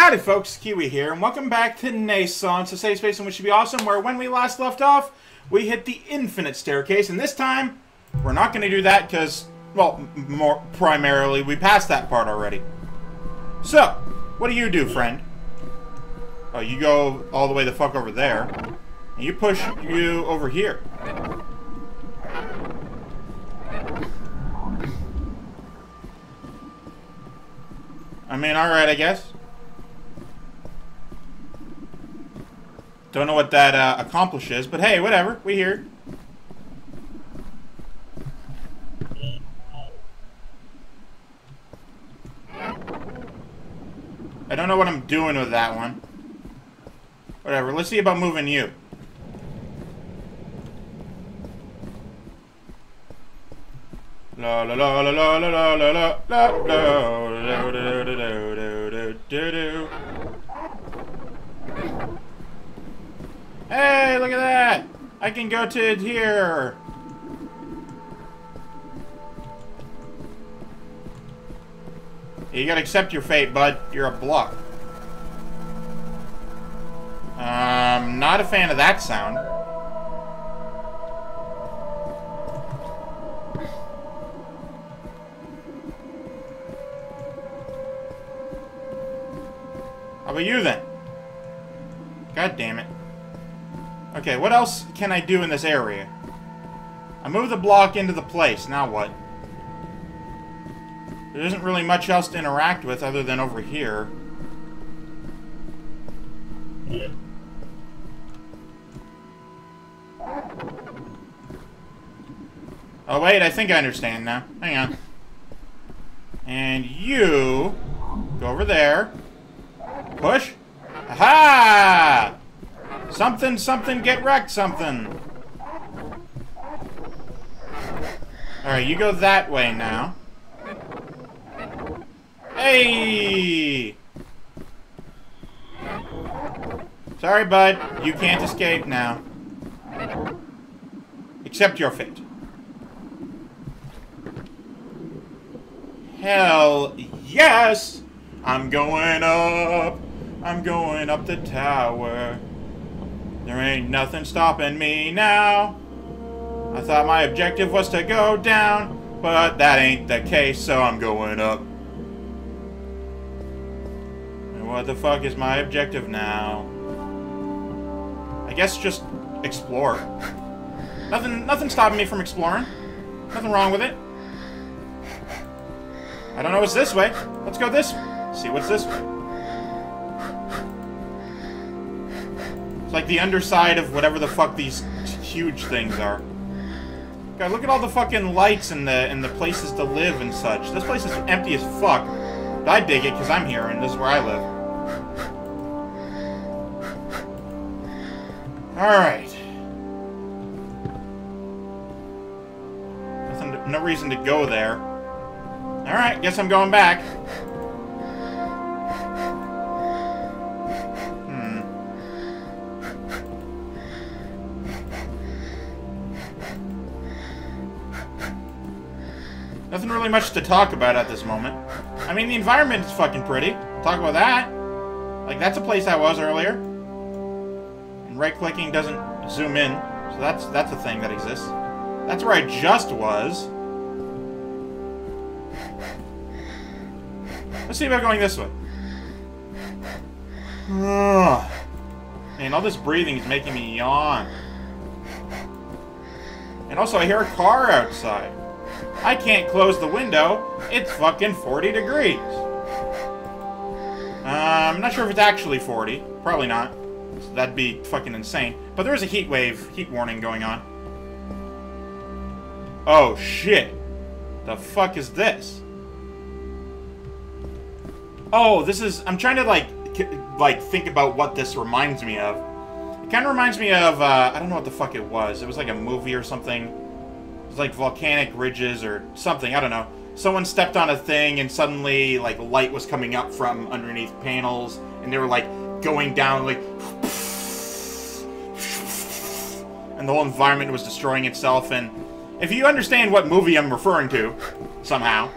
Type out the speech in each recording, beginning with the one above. Howdy folks, Kiwi here, and welcome back to Naissance, a safe space in which to be awesome, where when we last left off, we hit the infinite staircase, and this time, we're not going to do that because, well, more primarily, we passed that part already. So, what do, friend? Oh, you go all the way the fuck over there, and you push you over here. I mean, alright, I guess. Don't know what that accomplishes, but hey, whatever. We here. I don't know what I'm doing with that one. Whatever. Let's see about moving you. La la la la la la la la la. Hey, look at that! I can go to here! You gotta accept your fate, bud. You're a block. I'm not a fan of that sound. How about you, then? God damn it. Okay, what else can I do in this area? I move the block into the place. Now what? There isn't really much else to interact with other than over here. Yeah. Oh wait, I think I understand now. Hang on. And you... go over there. Push. Aha! Something, something, get wrecked, something. Alright, you go that way now. Hey! Sorry, bud. You can't escape now. Accept your fate. Hell yes! I'm going up the tower. There ain't nothing stopping me now. I thought my objective was to go down, but that ain't the case, so I'm going up. And what the fuck is my objective now? I guess just explore. Nothing's stopping me from exploring. Nothing wrong with it. I don't know what's this way. Let's go this way. See what's this way. It's like the underside of whatever the fuck these huge things are. God, look at all the fucking lights and the places to live and such. This place is empty as fuck. But I dig it because I'm here and this is where I live. Alright. No reason to go there. Alright, guess I'm going back. Nothing really much to talk about at this moment. I mean, the environment is fucking pretty. Talk about that. Like, that's a place I was earlier. And right-clicking doesn't zoom in. So that's a thing that exists. That's where I just was. Let's see about going this way. Ugh. Man, all this breathing is making me yawn. And also, I hear a car outside. I can't close the window. It's fucking 40 degrees. I'm not sure if it's actually 40. Probably not. So that'd be fucking insane. But there is a heat wave, heat warning going on. Oh, shit. The fuck is this? Oh, this is... I'm trying to, like think about what this reminds me of. It kind of reminds me of... I don't know what the fuck it was. It was like a movie or something. It's like volcanic ridges or something, I don't know. Someone stepped on a thing and suddenly, like, light was coming up from underneath panels. And they were, like, going down, like... And the whole environment was destroying itself. And if you understand what movie I'm referring to, somehow,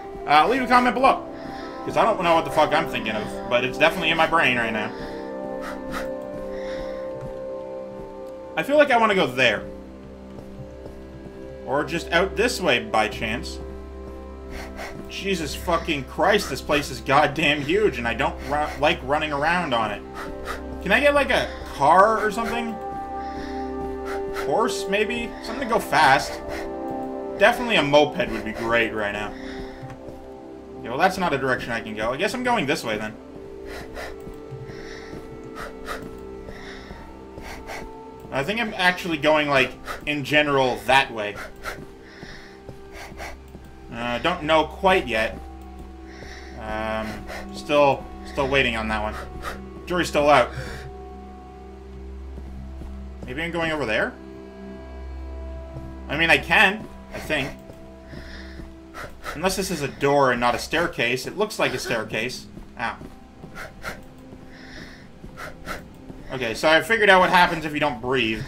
leave a comment below. Because I don't know what the fuck I'm thinking of, but it's definitely in my brain right now. I feel like I want to go there. Or just out this way, by chance. Jesus fucking Christ, this place is goddamn huge, and I don't like running around on it. Can I get, like, a car or something? Horse, maybe? Something to go fast. Definitely a moped would be great right now. Yeah, well, that's not a direction I can go. I guess I'm going this way, then. I think I'm actually going, like, in general, that way. Don't know quite yet. Still waiting on that one. Jury's still out. Maybe I'm going over there? I mean, I can, I think. Unless this is a door and not a staircase. It looks like a staircase. Ow. Okay, so I figured out what happens if you don't breathe.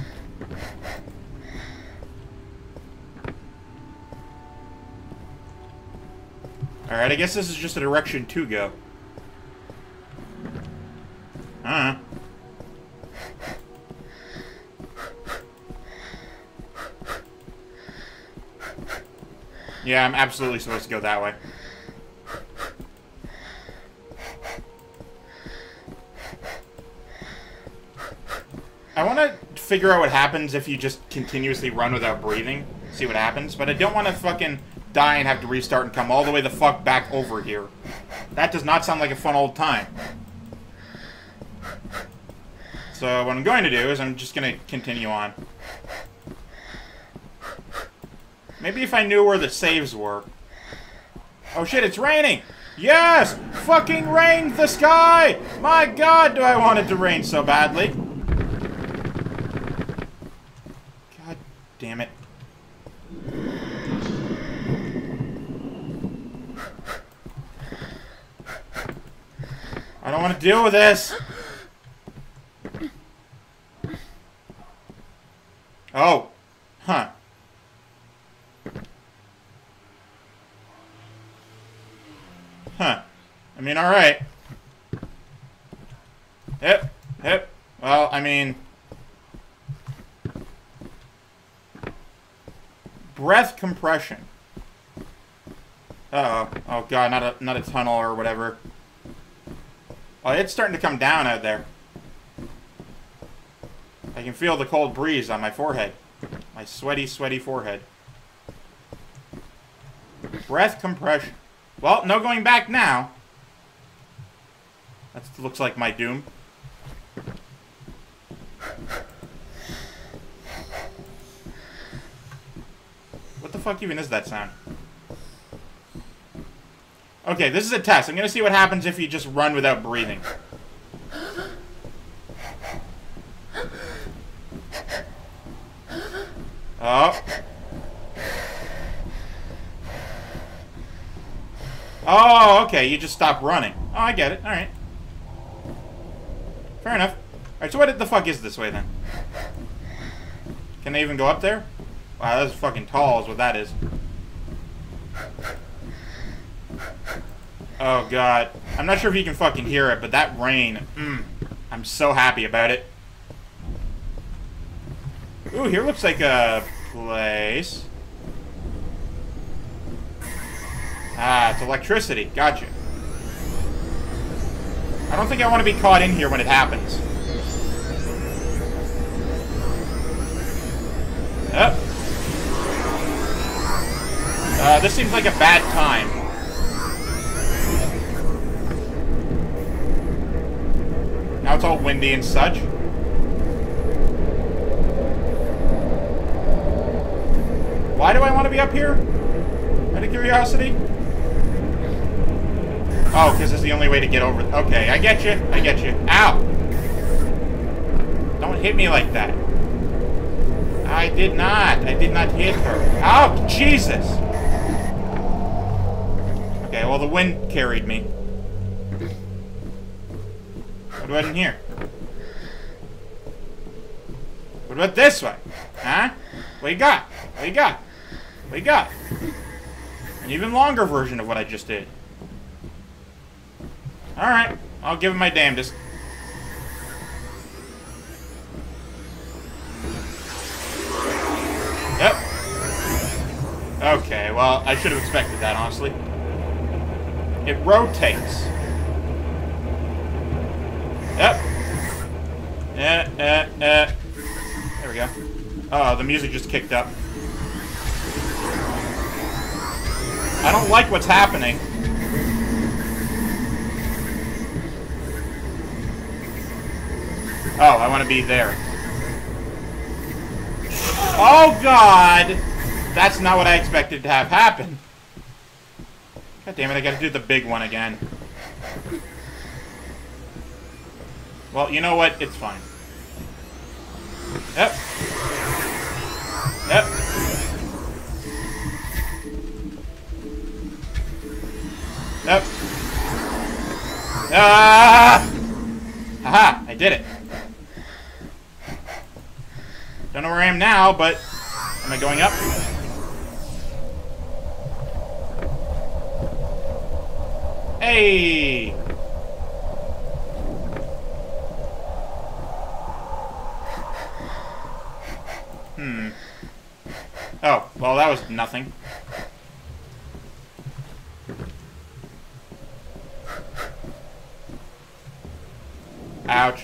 Alright, I guess this is just a direction to go. Huh. Yeah, I'm absolutely supposed to go that way. I want to figure out what happens if you just continuously run without breathing. See what happens. But I don't want to fucking die and have to restart and come all the way the fuck back over here. That does not sound like a fun old time. So what I'm going to do is I'm just going to continue on. Maybe if I knew where the saves were. Oh shit, it's raining! Yes! Fucking rain the sky! My god, do I want it to rain so badly. God damn it. I don't want to deal with this. Oh. Huh. Huh. I mean, alright. Yep. Yep. Well, I mean... breath compression. Uh-oh. Oh, God. Not a tunnel or whatever. Oh, it's starting to come down out there. I can feel the cold breeze on my forehead. My sweaty, sweaty forehead. Breath compression. Well, no going back now. That looks like my doom. What the fuck even is that sound? Okay, this is a test. I'm gonna see what happens if you just run without breathing. Oh. Oh, okay, you just stop running. Oh, I get it. Alright. Fair enough. Alright, so what the fuck is this way, then? Can they even go up there? Wow, that's fucking tall is what that is. Oh, God. I'm not sure if you can fucking hear it, but that rain, I'm so happy about it. Ooh, here looks like a place. Ah, it's electricity. Gotcha. I don't think I want to be caught in here when it happens. Oh. This seems like a bad time. Now it's all windy and such. Why do I want to be up here? Out of curiosity? Oh, because it's the only way to get over... Okay, I get you. I get you. Ow! Don't hit me like that. I did not. I did not hit her. Ow! Jesus! Okay, well, the wind carried me. What about in here? What about this way? Huh? What you got? What you got? What you got? An even longer version of what I just did. Alright, I'll give him my damnedest. Yep. Okay, well, I should have expected that, honestly. It rotates. Yep. There we go. Oh, the music just kicked up. I don't like what's happening. Oh, I want to be there. Oh, God! That's not what I expected to have happen. God damn it, I gotta do the big one again. Well, you know what? It's fine. Yep. Yep. Yep. Ah! Haha, I did it. Don't know where I am now, but am I going up? Hey! Hmm. Oh, well, that was nothing. Ouch.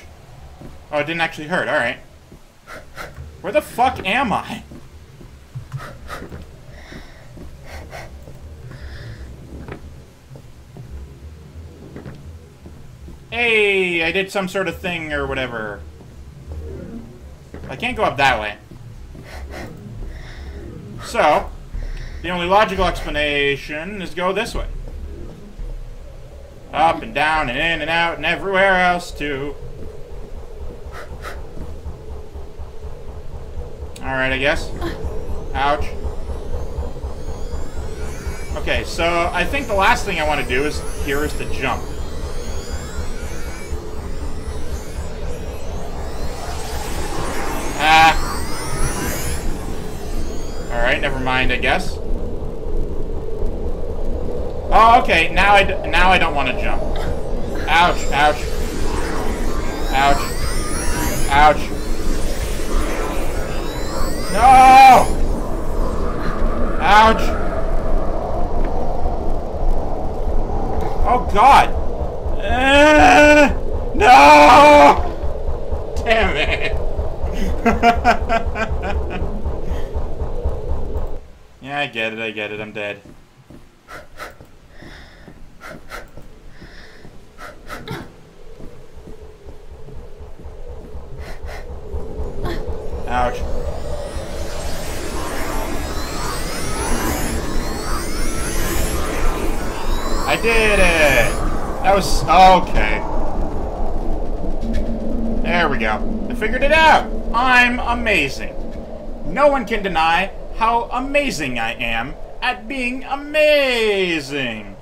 Oh, it didn't actually hurt. All right. Where the fuck am I? Hey, I did some sort of thing or whatever. I can't go up that way. So, the only logical explanation is go this way. Up and down and in and out and everywhere else too. Alright, I guess. Ouch. Okay, so I think the last thing I want to do is here is the jump. Ah. Alright, never mind, I guess. Oh, okay, now I don't want to jump. Ouch, ouch. Ouch. Ouch. No! Ouch! Oh God! No! Damn it! Yeah, I get it, I'm dead. Ouch. I did it! That was... okay. There we go. I figured it out! I'm amazing. No one can deny how amazing I am at being amazing.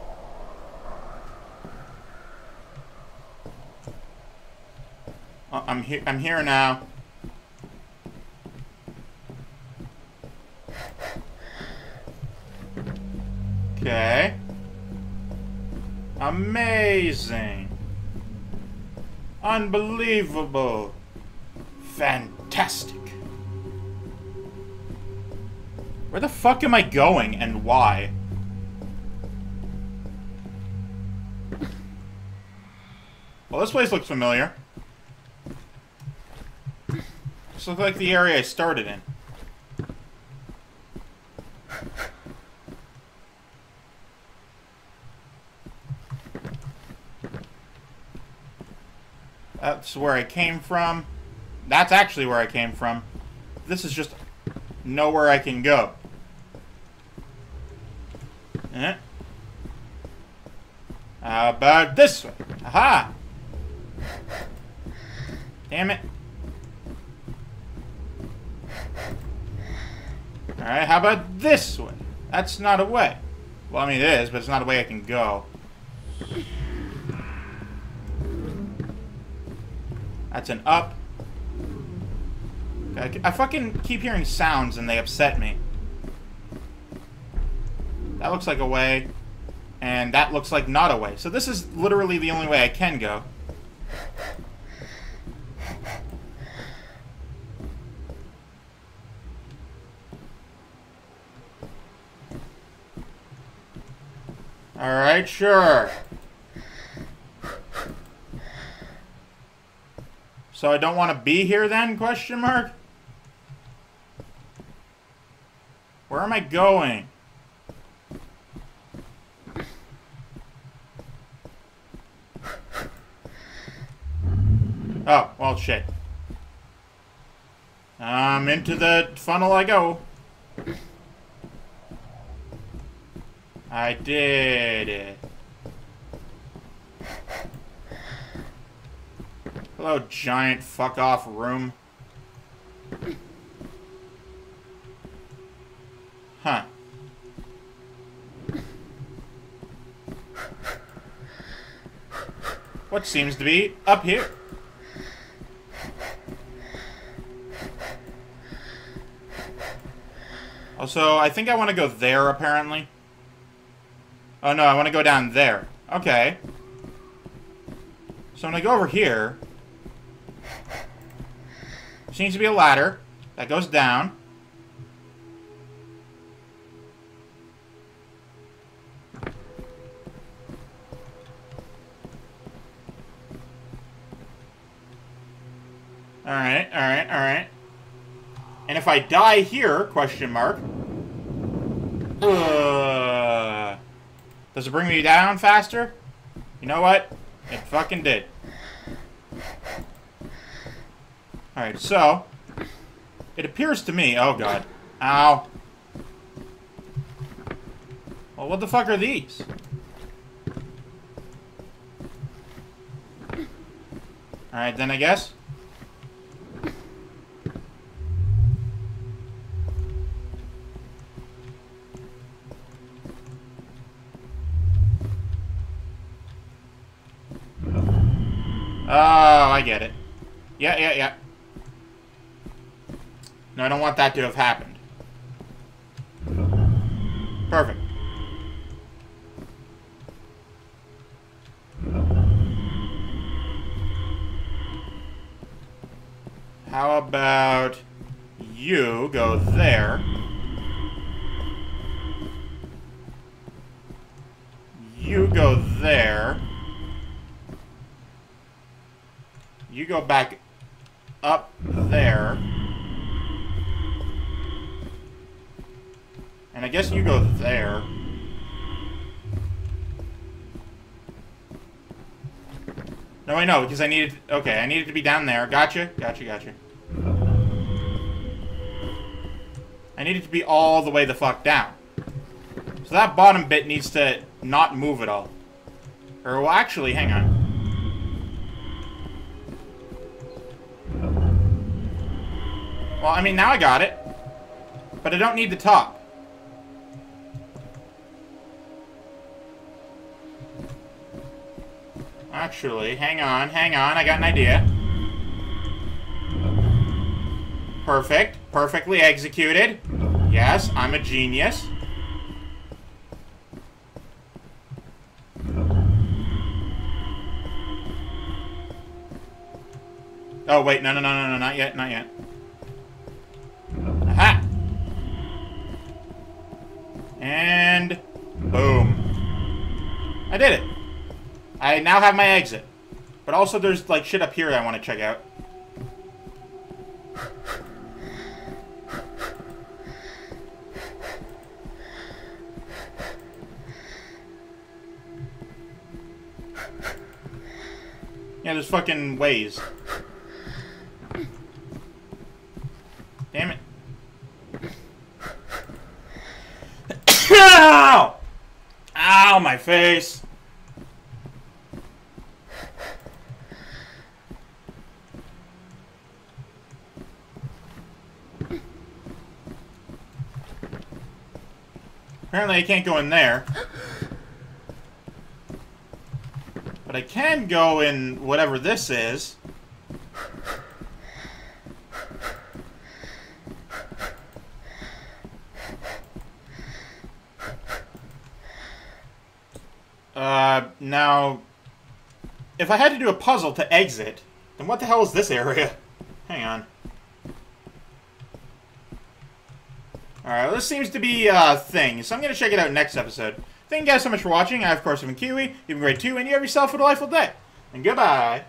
I'm here now. Okay. Amazing. Unbelievable. Fantastic. Where the fuck am I going and why? Well, this place looks familiar. This looks like the area I started in. That's where I came from. That's actually where I came from. This is just nowhere I can go. Eh? How about this way? Aha! Damn it. Alright, how about this way? That's not a way. Well, I mean it is, but it's not a way I can go. That's an up. I fucking keep hearing sounds and they upset me. That looks like a way. And that looks like not a way. So this is literally the only way I can go. Alright, sure. So I don't want to be here then, question mark? Where am I going? Oh, well, shit. Into the funnel I go. I did it. Hello, giant fuck-off room. Huh. What seems to be up here? Also, I think I want to go there, apparently. Oh no, I want to go down there. Okay. So when I go over here, seems to be a ladder that goes down. Alright, alright, alright. And if I die here, question mark. Does it bring me down faster? You know what? It fucking did. Alright, so. It appears to me. Oh, God. Ow. Well, what the fuck are these? Alright, then I guess. Oh, I get it. Yeah, yeah, yeah. No, I don't want that to have happened. Perfect. How about you go there? You go there. You go back up there. And I guess you go there. No, I know, because I needed... Okay, I needed to be down there. Gotcha, gotcha, gotcha. I needed to be all the way the fuck down. So that bottom bit needs to not move at all. Or, well, actually, hang on. Well, I mean, now I got it. But I don't need the top. Actually, hang on, hang on. I got an idea. Perfect. Perfectly executed. Yes, I'm a genius. Oh, wait. No, no, no, no, no. Not yet, not yet. Aha! And boom. I did it. I now have my exit. But also there's like shit up here that I want to check out. Yeah, there's fucking ways. Damn it. Ow! Ow, my face. Apparently I can't go in there. But I can go in whatever this is. Now, if I had to do a puzzle to exit, then what the hell is this area? Hang on. Alright, well, this seems to be a thing, so I'm going to check it out next episode. Thank you guys so much for watching. I, of course, have been Kiwi, you've been great too, and you have yourself a delightful day. And goodbye.